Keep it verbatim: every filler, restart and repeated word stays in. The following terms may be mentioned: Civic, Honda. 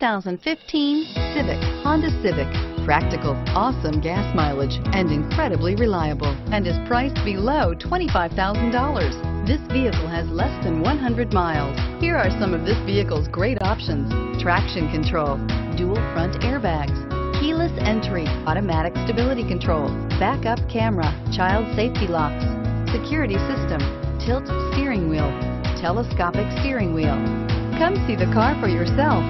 two thousand fifteen Civic, Honda Civic. Practical, awesome gas mileage, and incredibly reliable, and is priced below twenty-five thousand dollars. This vehicle has less than one hundred miles. Here are some of this vehicle's great options: traction control, dual front airbags, keyless entry, automatic stability control, backup camera, child safety locks, security system, tilt steering wheel, telescopic steering wheel. Come see the car for yourself.